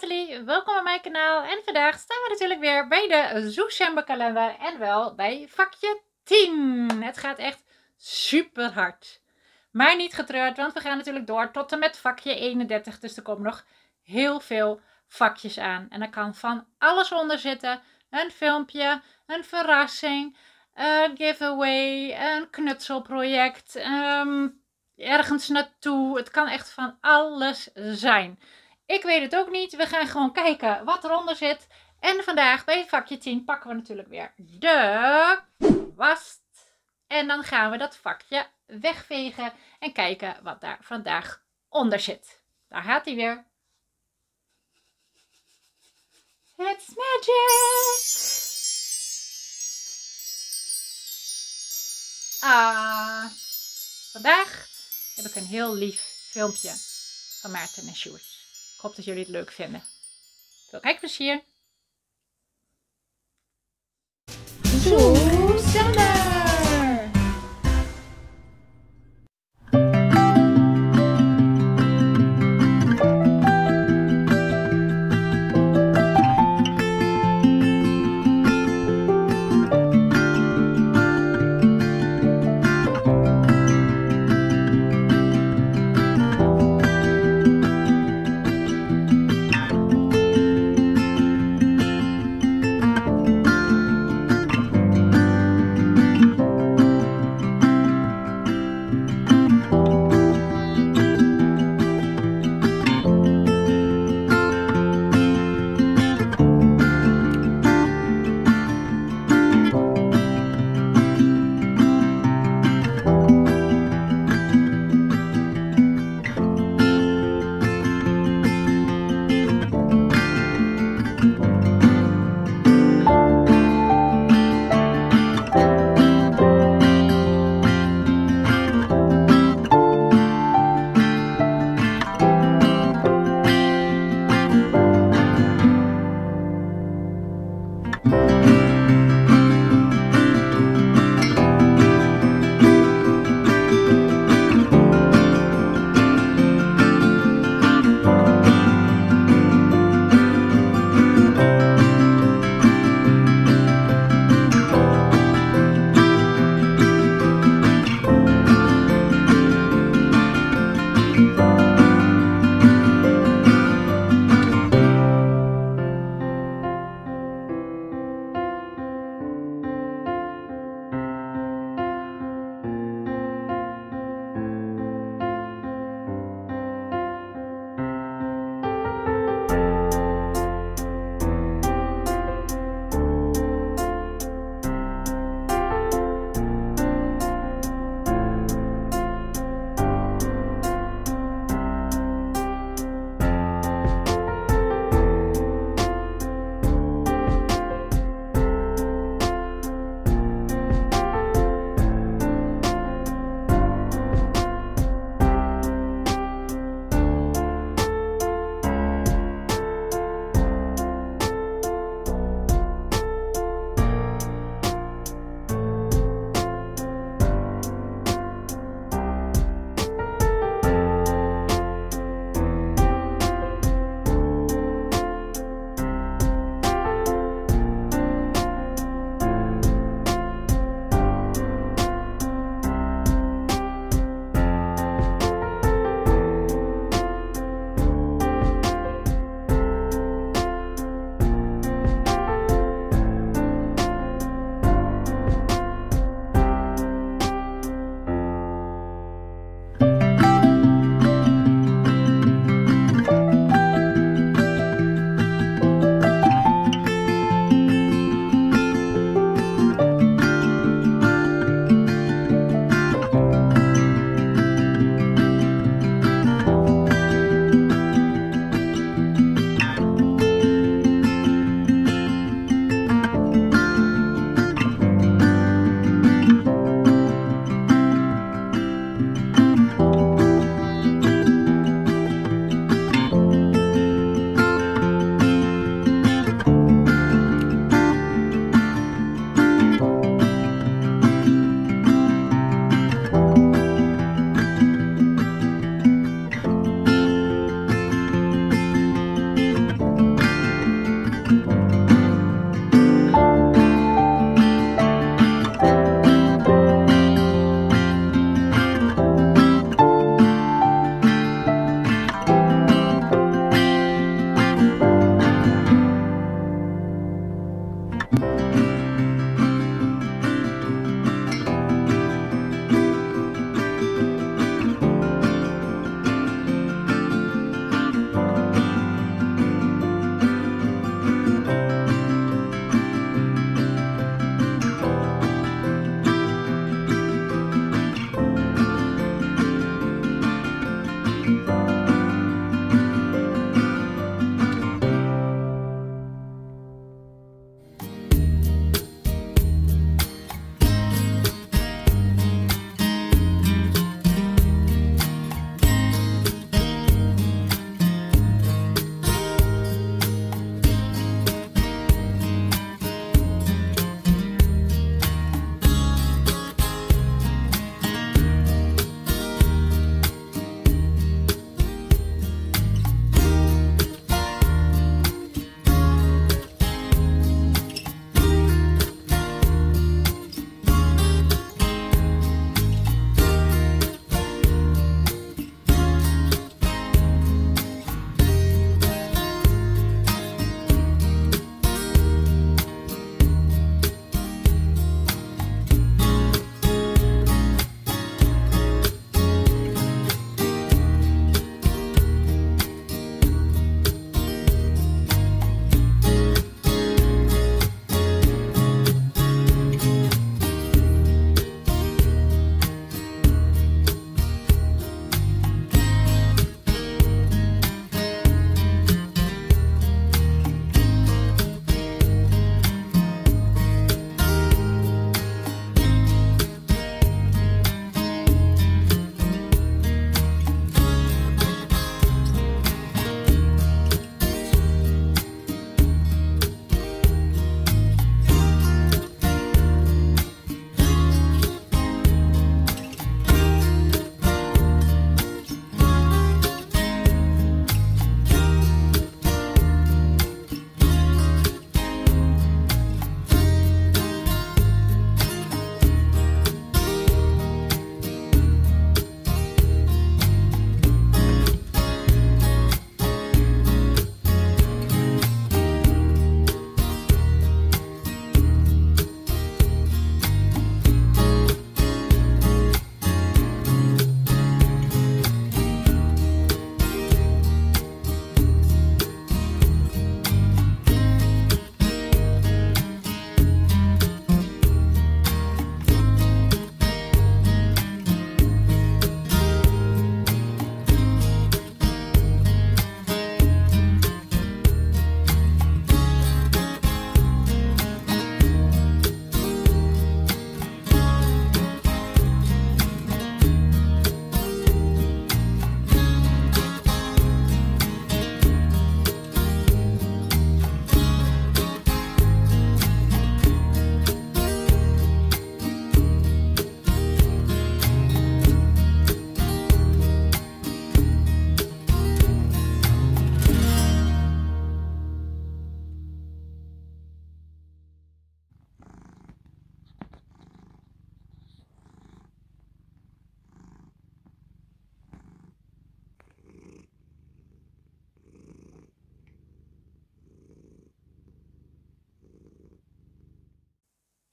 Natalie, welkom op mijn kanaal en vandaag staan we natuurlijk weer bij de Zoocember kalender en wel bij vakje 10. Het gaat echt super hard. Maar niet getreurd, want we gaan natuurlijk door tot en met vakje 31, dus er komen nog heel veel vakjes aan. En er kan van alles onder zitten, een filmpje, een verrassing, een giveaway, een knutselproject, ergens naartoe. Het kan echt van alles zijn. Ik weet het ook niet. We gaan gewoon kijken wat eronder zit. En vandaag bij vakje 10 pakken we natuurlijk weer de kwast. En dan gaan we dat vakje wegvegen en kijken wat daar vandaag onder zit. Daar gaat hij weer. It's magic! Ah, vandaag heb ik een heel lief filmpje van Maarten en Sjoerd. Ik hoop dat jullie het leuk vinden. Veel kijkplezier! Zoocember!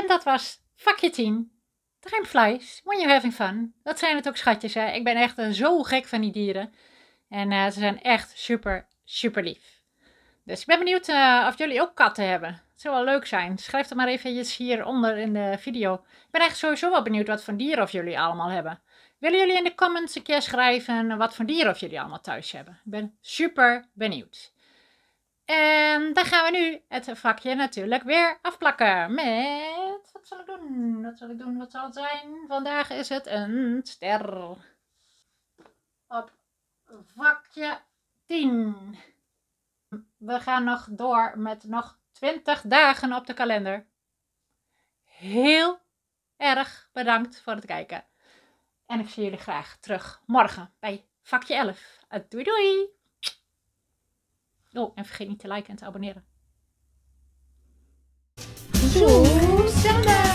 En dat was vakje 10. Time flies when you're having fun. Dat zijn het ook, schatjes. Hè? Ik ben echt zo gek van die dieren. En ze zijn echt super, super lief. Dus ik ben benieuwd of jullie ook katten hebben. Het zou wel leuk zijn. Schrijf het maar eventjes hieronder in de video. Ik ben echt sowieso wel benieuwd wat voor dieren of jullie allemaal hebben. Willen jullie in de comments een keer schrijven wat voor dieren of jullie allemaal thuis hebben? Ik ben super benieuwd. En dan gaan we nu het vakje natuurlijk weer afplakken met... Wat zal ik doen? Wat zal ik doen? Wat zal het zijn? Vandaag is het een ster. Op vakje 10. We gaan nog door met nog 20 dagen op de kalender. Heel erg bedankt voor het kijken. En ik zie jullie graag terug morgen bij vakje 11. Doei doei! Oh, en vergeet niet te liken en te abonneren. Zoocember!